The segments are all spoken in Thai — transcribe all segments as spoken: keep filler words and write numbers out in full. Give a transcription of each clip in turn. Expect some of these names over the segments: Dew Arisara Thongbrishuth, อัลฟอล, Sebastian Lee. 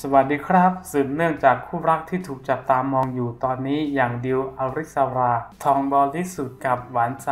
สวัสดีครับสืบเนื่องจากคู่รักที่ถูกจับตามองอยู่ตอนนี้อย่างดิว อริสราทองบริสุทธิ์กับหวานใจ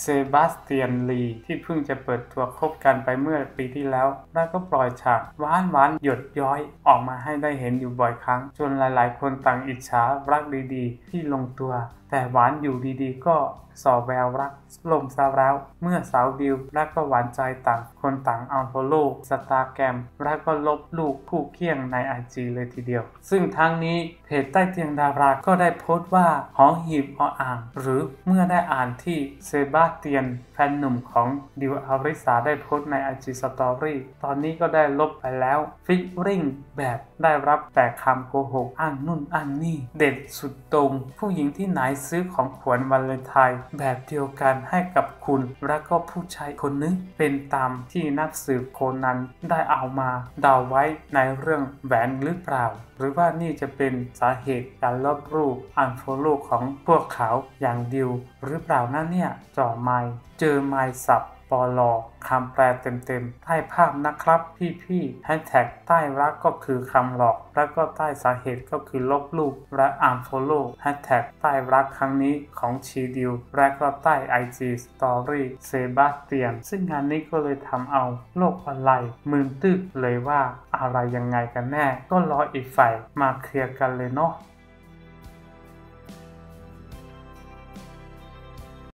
เซบาสเตียน ลีที่เพิ่งจะเปิดตัวคบกันไปเมื่อปีที่แล้วและก็ปล่อยฉากหวานหวานหยดย้อยออกมาให้ได้เห็นอยู่บ่อยครั้งจนหลายๆคนต่างอิจฉารักดีๆที่ลงตัวแต่หวานอยู่ดีๆก็ส่อแววรักล่มซาแล้วเมื่อสาวดิวและก็หวานใจต่างคนต่างอัลโฟโล่สตาแกรมและก็ลบลูกคู่เคียงใน ไอ จี เลยทีเดียวซึ่งทั้งนี้เพจใต้เตียงดาราก็ได้โพสต์ว่าหอหีบออ่างหรือเมื่อได้อ่านที่เซบาสเตียนแฟนหนุ่มของดิว อริสาได้โพสต์ใน ไอ จี Story ตอนนี้ก็ได้ลบไปแล้วฟิชริ่งแบบได้รับแต่คำโกหกอ้างนู่นอ้างนี่เด็ดสุดตรงผู้หญิงที่ไหนซื้อของขวัญวาเลนไทน์แบบเดียวกันให้กับคุณและก็ผู้ชายคนนึงเป็นตามที่นักสืบโคนันได้เอามาเดาไว้ในเรื่องแหวนหรือเปล่าหรือว่านี่จะเป็นสาเหตุการลบรูปอันโฟโล่ของพวกเขาอย่างดิวหรือเปล่านั่นเนี่ยจ่อไมค์เจอไมค์สับปลอคำแปลเต็มๆใต้ภาพนะครับพี่ๆแฮชแท็กใต้รักก็คือคำหลอกแล้วก็ใต้สาเหตุก็คือลบรูปและอันโฟโล่แฮชแท็กใต้รักครั้งนี้ของชีดิวและก็ใต้ ไอ จี Story เซบาสเตียนซึ่งงานนี้ก็เลยทำเอาโลกออนไลน์มึนตึกเลยว่าอะไรยังไงกันแน่ก็รออีกฝ่ายมาเคลียร์กันเลยเนาะ